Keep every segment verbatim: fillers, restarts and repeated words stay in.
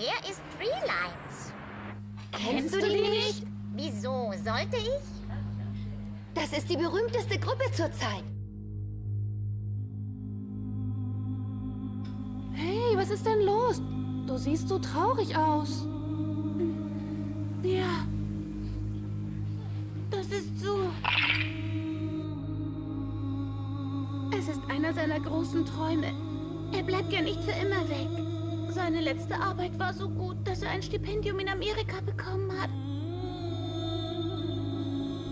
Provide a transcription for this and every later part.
Er ist Freelines. Kennst du die nicht? Wieso sollte ich? Das ist die berühmteste Gruppe zurzeit. Hey, was ist denn los? Du siehst so traurig aus. Ja. Das ist so. Es ist einer seiner großen Träume. Er bleibt ja nicht für immer weg. Seine letzte Arbeit war so gut, dass er ein Stipendium in Amerika bekommen hat.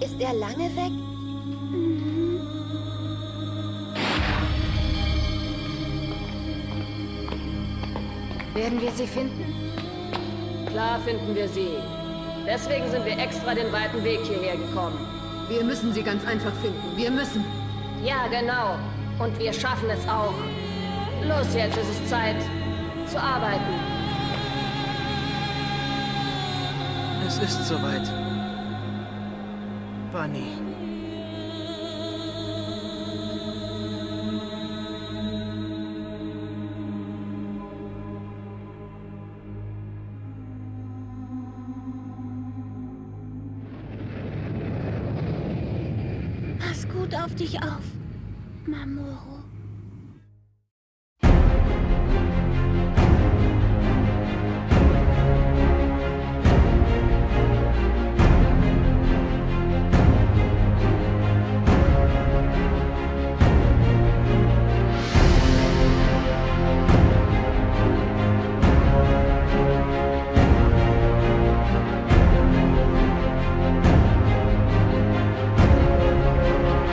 Ist er lange weg? Mhm. Werden wir sie finden? Klar finden wir sie. Deswegen sind wir extra den weiten Weg hierher gekommen. Wir müssen sie ganz einfach finden. Wir müssen. Ja, genau. Und wir schaffen es auch. Los jetzt, es ist Zeit zu arbeiten. Es ist soweit. Bani. Pass gut auf dich auf, Mamoru.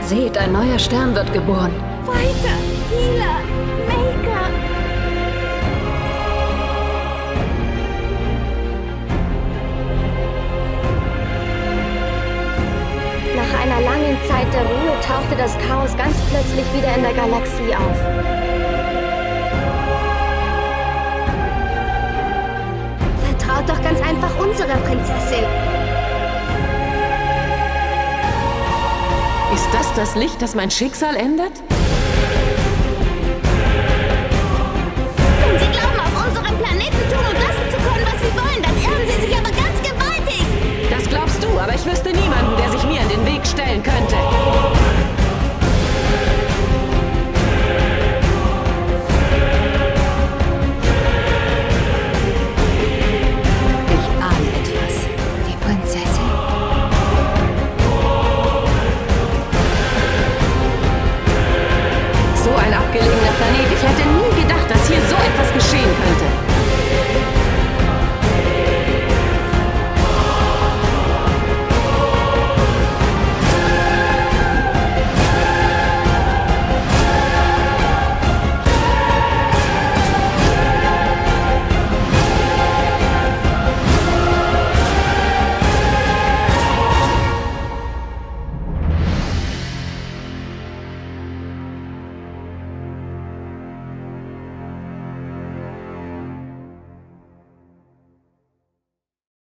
Seht, ein neuer Stern wird geboren. Weiter, Healer, Maker. Nach einer langen Zeit der Ruhe tauchte das Chaos ganz plötzlich wieder in der Galaxie auf. Vertraut doch ganz einfach unserer Prinzessin. Ist das das Licht, das mein Schicksal ändert?